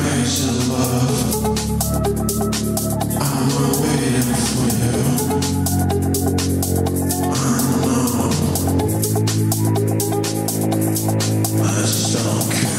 grace and love. I'm waiting for you. I know. I just don't care.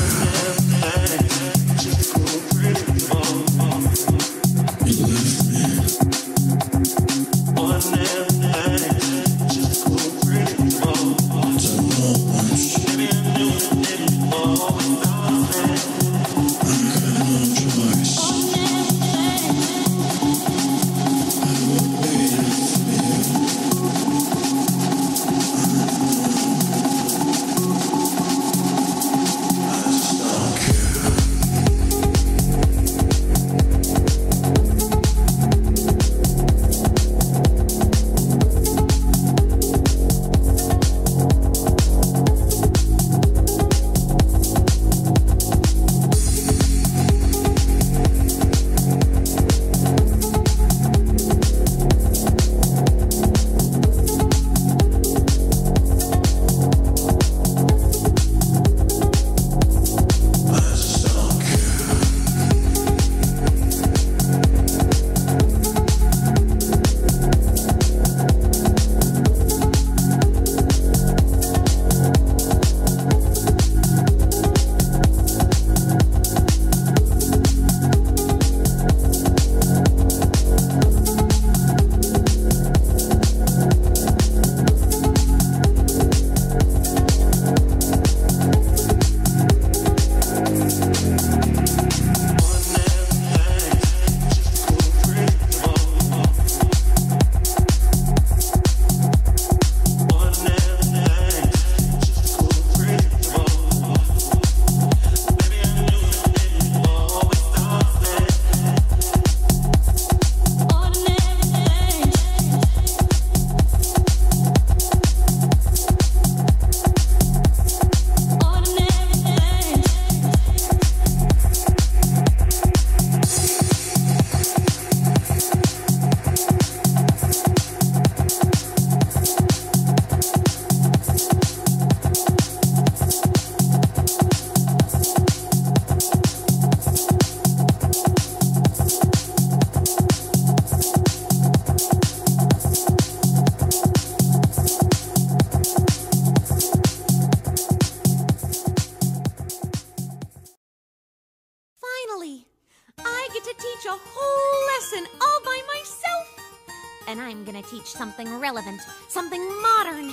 Something relevant, something modern.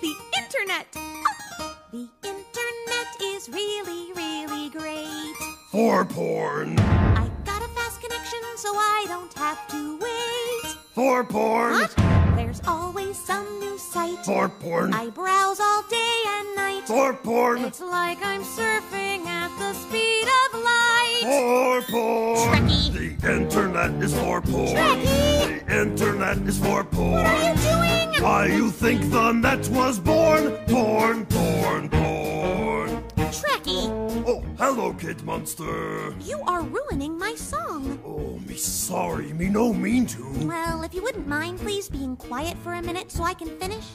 The internet. Oh, the internet is really, really great. For porn. I got a fast connection, so I don't have to wait. For porn. What? There's always some new site. For porn. I browse all day and night. For porn. It's like I'm surfing at the speed of light. For porn. Trekkie. The internet is for porn. Trekkie. Internet is for porn. What are you doing? Why you think the net was born? Porn, porn, porn. Trekkie. Oh, hello, Kid Monster. You are ruining my song. Oh, me sorry. Me no mean to. Well, if you wouldn't mind, please being quiet for a minute so I can finish.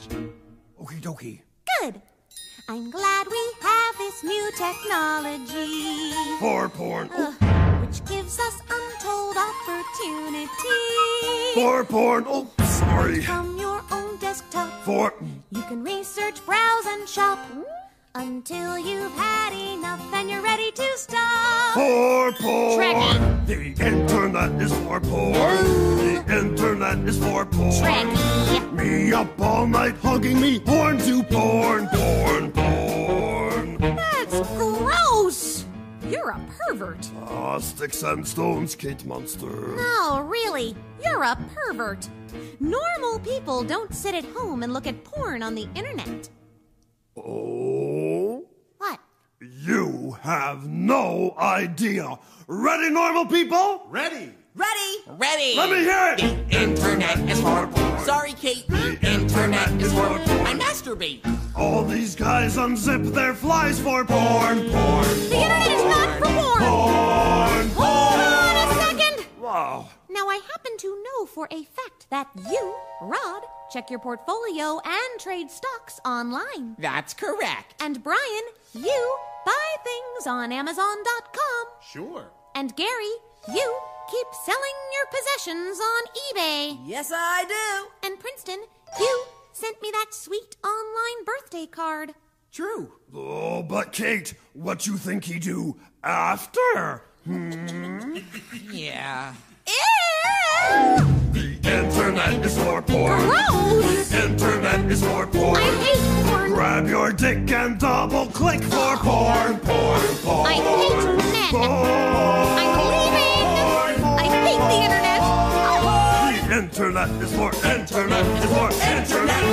Okie dokie. Good. I'm glad we have this new technology. For porn. Which gives us untold opportunity. For porn. Oh, sorry. From your own desktop. For. You can research, browse, and shop until you've had enough and you're ready to stop. For porn. Trekkie. The internet is for porn. Ooh. The internet is for porn. Trekkie. Me up all night hugging me porn to porn, porn, porn. That's gross. You're a pervert. Sticks and stones, Kate Monster. No, really. You're a pervert. Normal people don't sit at home and look at porn on the internet. Oh? What? You have no idea. Ready, normal people? Ready. Ready. Ready. Let me hear it. The internet is for porn. Sorry, Kate. The internet is for porn. I masturbate. All these guys unzip their flies for porn, porn, porn. The internet is not for porn. Porn, porn. Hold on a second. Wow. Now, I happen to know for a fact that you, Rod, check your portfolio and trade stocks online. That's correct. And Brian, you buy things on Amazon.com. Sure. And Gary, you keep selling your possessions on eBay. Yes, I do. And Princeton, you sent me that sweet online birthday card. True. Oh, but Kate, what you think he do after? Hmm? Yeah. Ew! The internet is for porn. Gross! The internet is for porn. I hate porn. Grab your dick and double click for porn, porn, porn. I hate net. Porn. I'm leaving. Porn. I hate the internet. Oh. The internet is for internet. Is for internet.